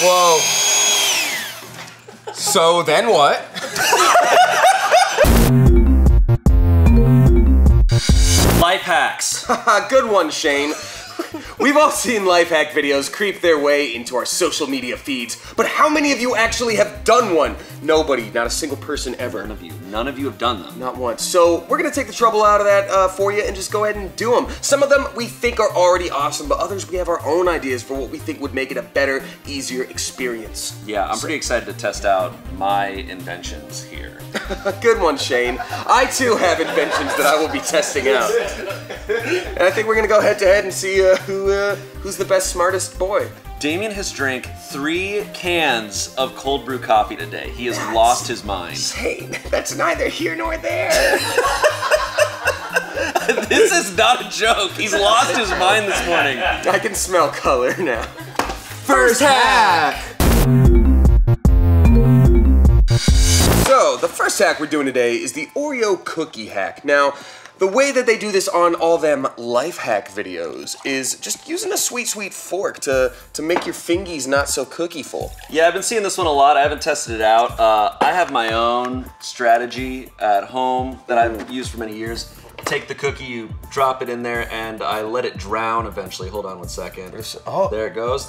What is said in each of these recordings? Whoa. So then what? Life hacks. Good one, Shane. We've all seen life hack videos creep their way into our social media feeds, but how many of you actually have done one? Nobody, not a single person ever. None of you have done them. Not once. So we're gonna take the trouble out of that for you and just go ahead and do them. Some of them we think are already awesome, but others we have our own ideas for what we think would make it a better, easier experience. Yeah, I'm pretty excited to test out my inventions here. Good one, Shane. I too have inventions that I will be testing out. And I think we're gonna go head to head and see who's the best, smartest boy. Damien has drank 3 cans of cold brew coffee today. He has lost his mind. Shane, that's neither here nor there. This is not a joke. He's lost his mind this morning. I can smell color now. First hack! So, the first hack we're doing today is the Oreo cookie hack. Now, the way that they do this on all them life hack videos is just using a sweet, sweet fork to make your fingies not so cookie-full. Yeah, I've been seeing this one a lot. I haven't tested it out. I have my own strategy at home that I've used for many years. Take the cookie, you drop it in there, and I let it drown eventually. Hold on one second. Oh. There it goes,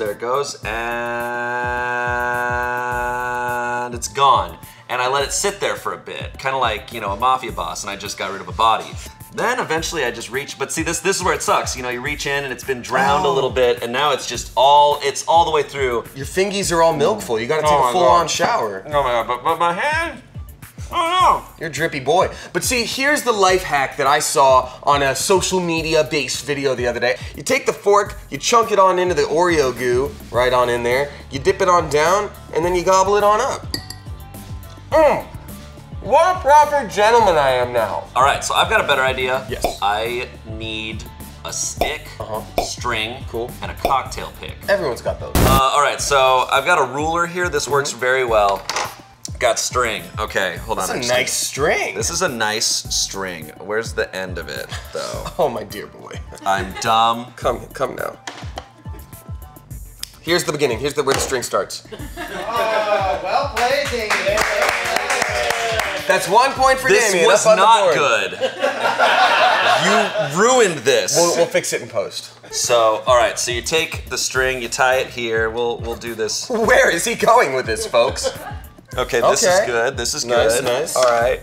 and it's gone. And I let it sit there for a bit, kind of like, you know, a mafia boss, and I just got rid of a body. Then eventually I just reach, but see this is where it sucks. You know, you reach in and it's been drowned a little bit, and now it's just all the way through. Your fingies are all milkful. You gotta take a full-on shower. Oh my God, but my hand? Oh no. You're a drippy boy. But see, here's the life hack that I saw on a social media-based video the other day. You take the fork, you chunk it on into the Oreo goo, right on in there, you dip it on down, and then you gobble it on up. Mmm. What a proper gentleman I am now. All right, so I've got a better idea. Yes. I need a stick, string, and a cocktail pick. Everyone's got those. All right, so I've got a ruler here. This works very well. Got string. Okay, hold on. That's a nice string. This is a nice string. Where's the end of it, though? Oh, my dear boy. I'm dumb. Come now. Here's the beginning. Here's where the string starts. Oh, well played, Damien. That's 1 point for Damien. This was not good. You ruined this. We'll fix it in post. So, all right. So you take the string, you tie it here. We'll do this. Where is he going with this, folks? Okay, this is good. This is good. Nice. All right.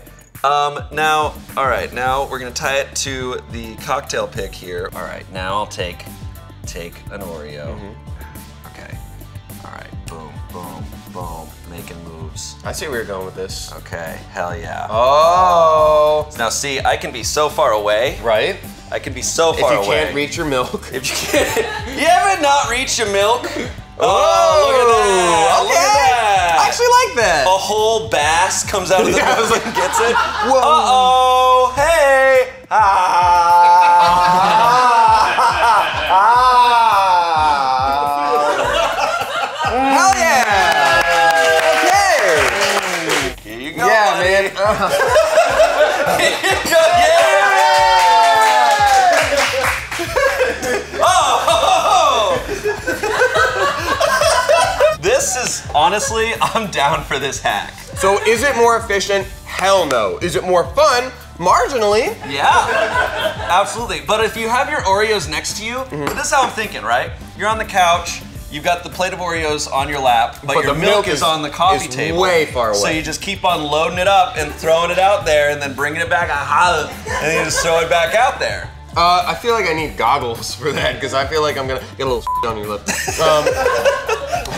Now we're gonna tie it to the cocktail pick here. All right. Now I'll take an Oreo. All right, boom, boom, boom, making moves. I see where you're going with this. Okay, hell yeah. Oh! Now see, I can be so far away. Right? I can be so far away. If you can't reach your milk. If you can't, you ever not reach your milk? Oh, look at that. Okay. Look at that. I actually like that. A whole bass comes out of the nose and gets it. Whoa. Uh-oh, hey. This is, honestly, I'm down for this hack. So is it more efficient? Hell no. Is it more fun? Marginally. Yeah, absolutely. But if you have your Oreos next to you, this is how I'm thinking, right? You're on the couch. You've got the plate of Oreos on your lap, but your milk is on the coffee table. Way far away. So you just keep on loading it up and throwing it out there and then bringing it back, and then you just throw it back out there. I feel like I need goggles for that, because I feel like I'm gonna get a little on your lip. I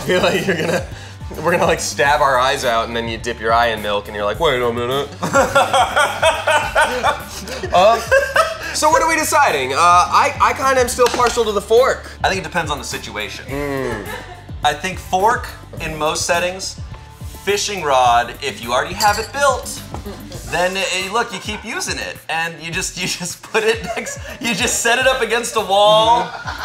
feel like we're gonna like stab our eyes out, and then you dip your eye in milk and you're like, wait a minute. So what are we deciding? I kind of am still partial to the fork. I think it depends on the situation. I think fork in most settings, fishing rod if you already have it built, then look, you keep using it, and you just put it next, you just set it up against a wall.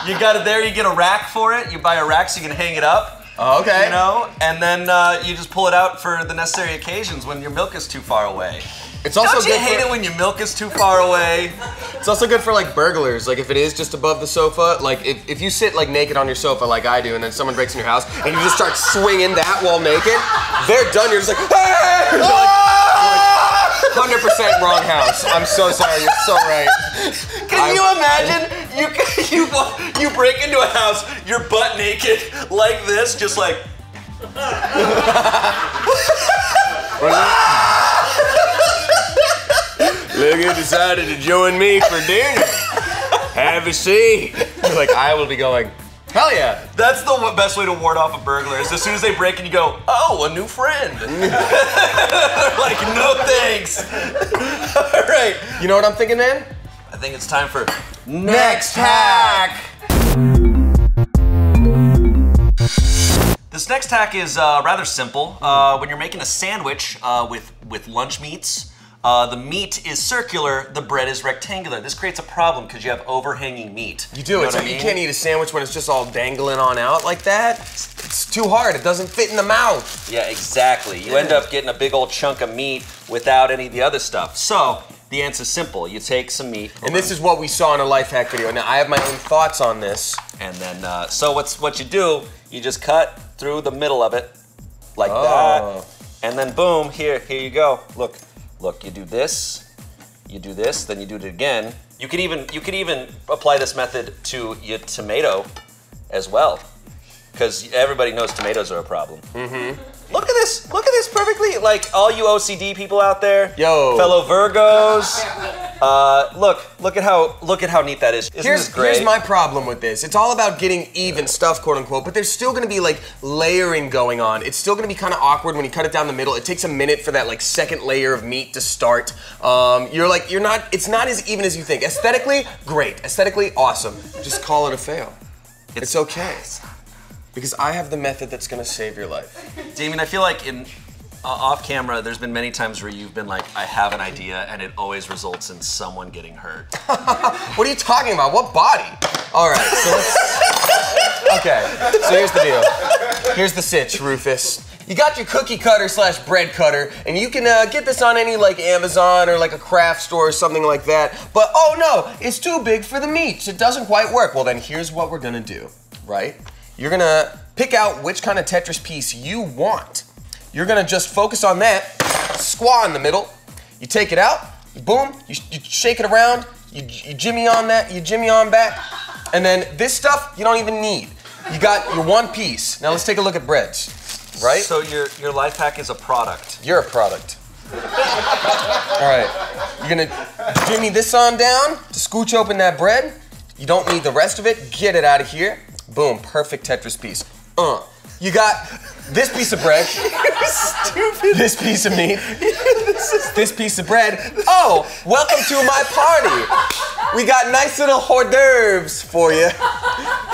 You got it there, you get a rack for it, you buy a rack so you can hang it up. Okay. You know, and then you just pull it out for the necessary occasions when your milk is too far away. It's also Don't you hate it when your milk is too far away? It's also good for like burglars. Like if it is just above the sofa, like if you sit like naked on your sofa like I do and then someone breaks in your house and you just start swinging that while naked, they're done. You're just like, hey! You're like 100% wrong house. I'm so sorry. You're so right. Can you imagine you break into a house, you're butt naked like this, just like. Luger decided to join me for dinner. Have a seat. Like, I will be going, hell yeah. That's the best way to ward off a burglar is as soon as they break in, you go, oh, a new friend. They're like, no thanks. All right. You know what I'm thinking, man? I think it's time for Next Hack. This next hack is rather simple. When you're making a sandwich with lunch meats, the meat is circular, the bread is rectangular. This creates a problem because you have overhanging meat. You do, you know what I mean? You can't eat a sandwich when it's just all dangling on out like that. It's too hard, it doesn't fit in the mouth. Yeah, exactly. You end up getting a big old chunk of meat without any of the other stuff. So, the answer's simple, you take some meat. And this is what we saw in a life hack video. Now, I have my own thoughts on this. And then, so what you do, you just cut through the middle of it, like that. And then boom, here you go, look. Look, you do this, then you do it again. You could even apply this method to your tomato as well, because everybody knows tomatoes are a problem. Mm-hmm. Look at this perfectly. Like all you OCD people out there, fellow Virgos. Look at how neat that is. Here's my problem with this. It's all about getting even stuff, quote unquote, but there's still gonna be like layering going on. It's still gonna be kind of awkward when you cut it down the middle. It takes a minute for that like second layer of meat to start. It's not as even as you think. Aesthetically, great. Aesthetically, awesome. Just call it a fail. It's okay. Because I have the method that's gonna save your life. Damien, I feel like in off camera, there's been many times where you've been like, I have an idea, and it always results in someone getting hurt. What are you talking about? What body? All right, so let's... Okay, so here's the deal. Here's the sitch, Rufus. You got your cookie cutter slash bread cutter, and you can get this on any like Amazon or like a craft store or something like that, but oh no, it's too big for the meats. It doesn't quite work. Well then here's what we're gonna do, right? You're gonna pick out which kind of Tetris piece you want. You're gonna just focus on that, squaw in the middle. You take it out, boom, you shake it around, you jimmy on that, you jimmy on back, and then this stuff you don't even need. You got your one piece. Now let's take a look at breads, right? So your life hack is a product. You're a product. All right, you're gonna jimmy this on down to scooch open that bread. You don't need the rest of it, get it out of here. Boom, perfect Tetris piece. You got this piece of bread. You're stupid. This piece of meat. This piece of bread. Oh, welcome to my party. We got nice little hors d'oeuvres for you.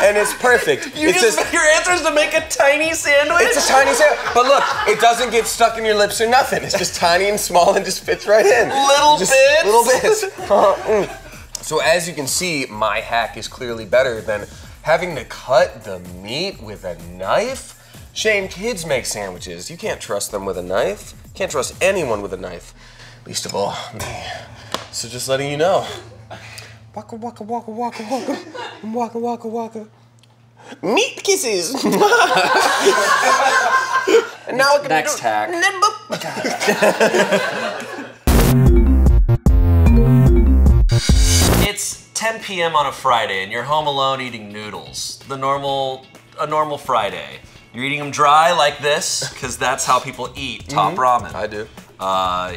And it's perfect. Your answer is to make a tiny sandwich? It's a tiny sandwich. But look, it doesn't get stuck in your lips or nothing. It's just tiny and small and just fits right in. Little just bits. Little bits. So as you can see, my hack is clearly better than having to cut the meat with a knife. Shayne, kids make sandwiches. You can't trust them with a knife. You can't trust anyone with a knife. Least of all, me. So just letting you know. Waka waka waka waka waka. Waka waka waka. Meat kisses. And now we're gonna Next hack. It's 10 p.m. on a Friday and you're home alone eating noodles. A normal Friday. You're eating them dry like this, because that's how people eat Top Ramen. I do.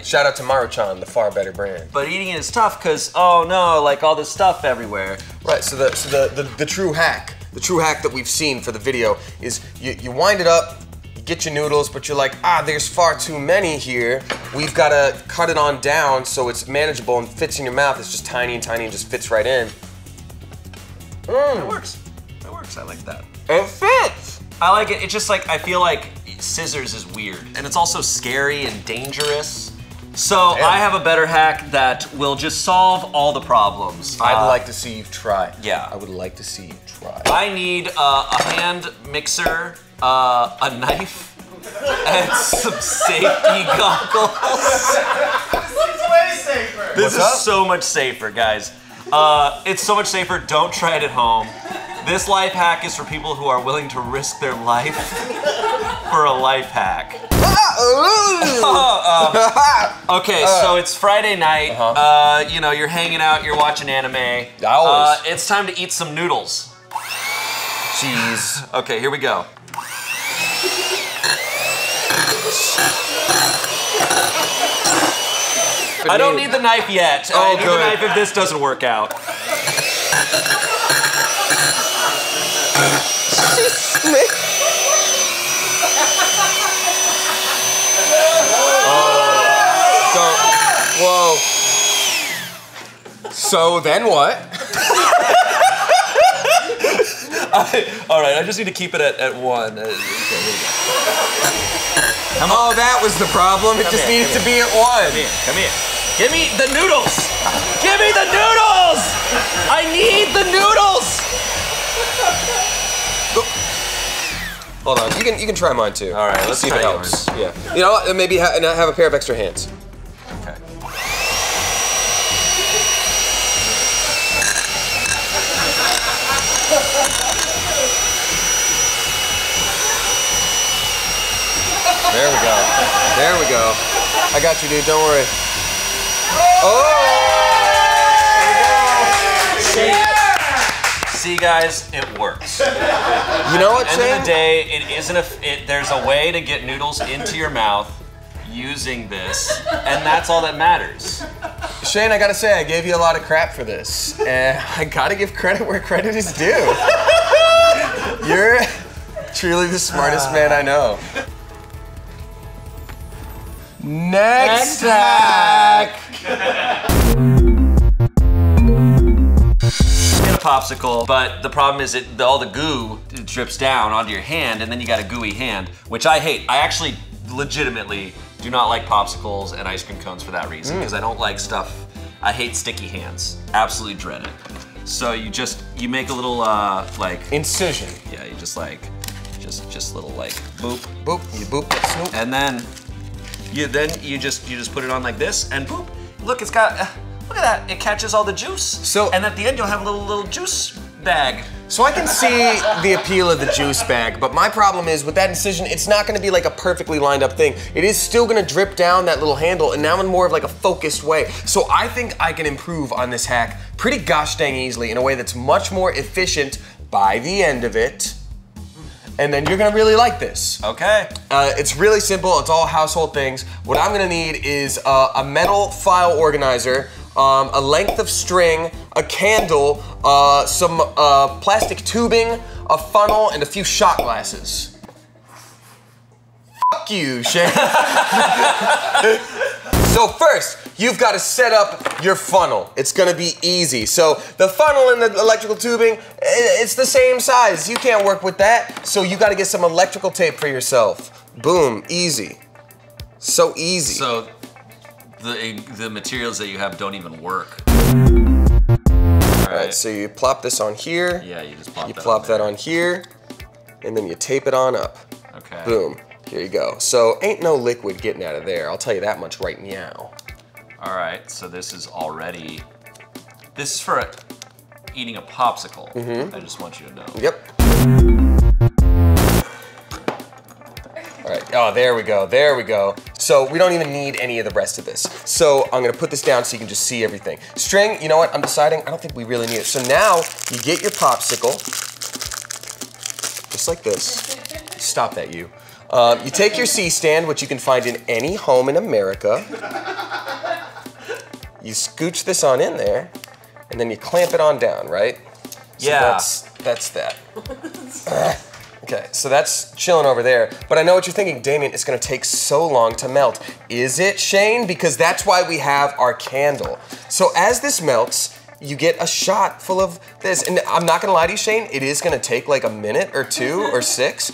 Shout out to Maruchan, the far better brand. But eating it is tough because, oh no, like all this stuff everywhere. Right, so the true hack, that we've seen for the video is you wind it up, you get your noodles, but you're like, there's far too many here. We've got to cut it on down so it's manageable and fits in your mouth. It's just tiny and tiny and just fits right in. It works. It works, I like that. It fits! I like it, it's just like, I feel like scissors is weird. And it's also scary and dangerous. So I have a better hack that will just solve all the problems. I'd like to see you try. Yeah. I would like to see you try. I need a hand mixer, a knife, and some safety goggles. This is so much safer, guys. It's so much safer. Don't try it at home. This life hack is for people who are willing to risk their life for a life hack. Okay, so it's Friday night. You know, you're hanging out, you're watching anime. It's time to eat some noodles. Jeez. Okay, here we go. I don't need the knife yet. Oh, I need the knife if this doesn't work out. Oh. Whoa. So then what? All right, I just need to keep it at one. Okay, here we go. Oh, that was the problem. It just needed to be at one. Come here. Give me the noodles. Give me the noodles. I need the noodles. Hold on. You can try mine too. All right, let's see if it helps. Yeah. You know what? Maybe have a pair of extra hands. Okay. There we go. There we go. I got you, dude. Don't worry. Oh! There we go. See, guys, it works. You know what, Shayne? At the end of the day, it isn't there's a way to get noodles into your mouth using this, and that's all that matters. Shayne, I gotta say, I gave you a lot of crap for this, and I gotta give credit where credit is due. You're truly the smartest man I know. Next hack! Get a popsicle, but the problem is all the goo drips down onto your hand, and then you got a gooey hand, which I hate. I actually legitimately do not like popsicles and ice cream cones for that reason, because I don't like stuff. I hate sticky hands. Absolutely dread it. So you make a little like incision. Yeah, you just little like boop, boop, you boop, snoop, and then. You just put it on like this, and boop. Look, it's got, look at that, it catches all the juice. So, and at the end, you'll have a little juice bag. So I can see the appeal of the juice bag, but my problem is with that incision, it's not gonna be like a perfectly lined up thing. It is still gonna drip down that little handle, and now in more of like a focused way. So I think I can improve on this hack pretty gosh dang easily in a way that's much more efficient by the end of it. And then you're gonna really like this. Okay. It's really simple, it's all household things. What I'm gonna need is a metal file organizer, a length of string, a candle, some plastic tubing, a funnel, and a few shot glasses. Fuck you, Shayne. So first, you've got to set up your funnel. It's going to be easy. So the funnel and the electrical tubing, it's the same size. You can't work with that. So you got to get some electrical tape for yourself. Boom, easy. So easy. So the materials that you have don't even work. All right, so you plop this on here. Yeah, you just plop that on there. You plop that on here, and then you tape it on up. Okay. Boom. Here you go. So ain't no liquid getting out of there. I'll tell you that much right now. All right, so this is for eating a popsicle. I just want you to know. Yep. All right, oh, there we go, there we go. So we don't even need any of the rest of this. So I'm gonna put this down so you can just see everything. String, you know what, I'm deciding, I don't think we really need it. So now you get your popsicle, just like this. Stop that, you. You take your C-stand, which you can find in any home in America. You scooch this on in there, and then you clamp it on down, right? So yeah. That's that. Okay, so that's chilling over there. But I know what you're thinking, Damien, it's gonna take so long to melt. Is it, Shayne? Because that's why we have our candle. So as this melts, you get a shot full of this. And I'm not gonna lie to you, Shayne, it is gonna take like a minute or two or six.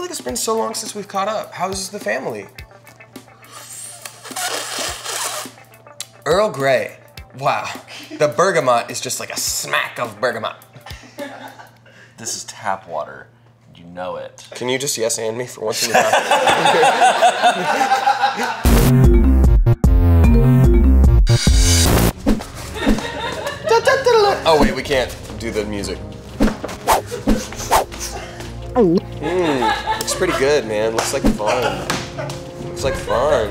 It's been so long since we've caught up. How's the family? Earl Grey. Wow. The bergamot is just like a smack of bergamot. This is tap water. You know it. Can you just yes and me for once in your life? can't do the music. Looks pretty good, man. Looks like fun. Looks like fun.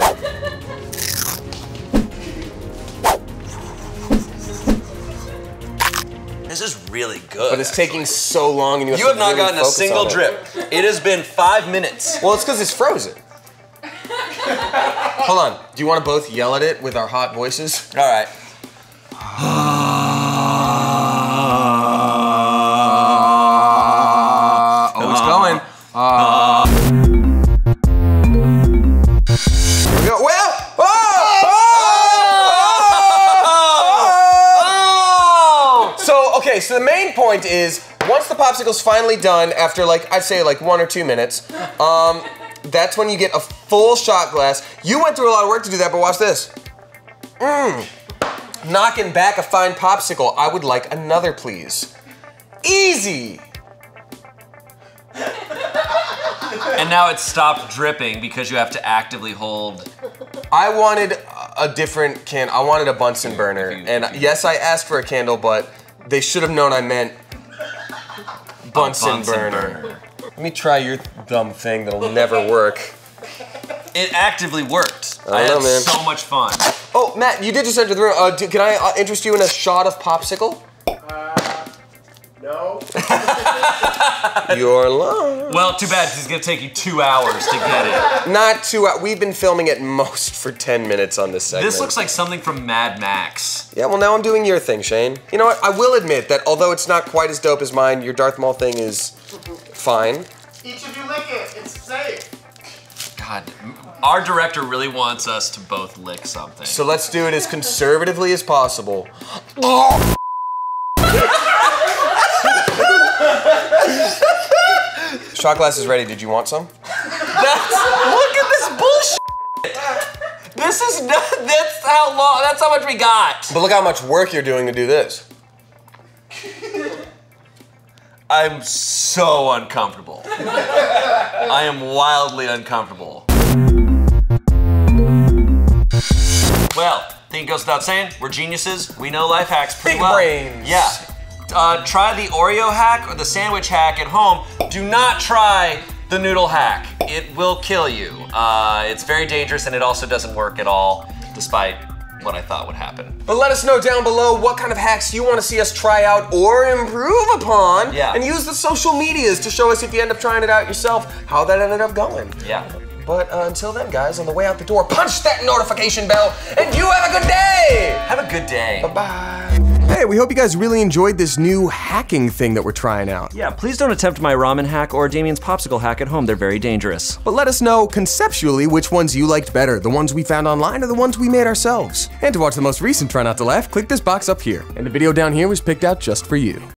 This is really good. But it's actually taking so long, and you have not gotten a single drip. It has been 5 minutes. Well, it's because it's frozen. Hold on. Do you want to both yell at it with our hot voices? All right. Oh, it's going. Here we go. Well, oh! Oh! Oh! So, okay, so the main point is, once the popsicle's finally done, after like, I'd say like 1 or 2 minutes, that's when you get a full shot glass. You went through a lot of work to do that, but watch this. Knocking back a fine popsicle. I would like another, please. Easy. And now it stopped dripping because you have to actively hold. I wanted a different can. I wanted a Bunsen burner. And yes, I asked for a candle, but they should have known I meant Bunsen burner. Let me try your dumb thing that'll never work. It actively worked. I know, man. So much fun. Oh, Matt, you did just enter the room. Can I interest you in a shot of popsicle? No. You're lying. Well, too bad. It's gonna take you 2 hours to get it. Not 2 hours. We've been filming at most for 10 minutes on this segment. This looks like something from Mad Max. Yeah. Well, now I'm doing your thing, Shayne. You know what? I will admit that although it's not quite as dope as mine, your Darth Maul thing is fine. Each of you lick it. It's safe. God, our director really wants us to both lick something. So let's do it as conservatively as possible. Oh! Shot glass is ready. Did you want some? Look at this bullshit. This is not. That's how much we got. But look how much work you're doing to do this. I'm so uncomfortable. I am wildly uncomfortable. Well, think it goes without saying, we're geniuses. We know life hacks pretty well. Big brains. Yeah. Try the Oreo hack or the sandwich hack at home. Do not try the noodle hack. It will kill you. It's very dangerous, and it also doesn't work at all, despite what I thought would happen. But let us know down below what kind of hacks you want to see us try out or improve upon. Yeah. And use the social medias to show us, if you end up trying it out yourself, how that ended up going. Yeah. But until then, guys, on the way out the door, punch that notification bell, and you have a good day! Have a good day. Bye-bye. Hey, we hope you guys really enjoyed this new hacking thing that we're trying out. Yeah, please don't attempt my ramen hack or Damien's popsicle hack at home. They're very dangerous. But let us know conceptually which ones you liked better, the ones we found online or the ones we made ourselves. And to watch the most recent Try Not to Laugh, click this box up here. And the video down here was picked out just for you.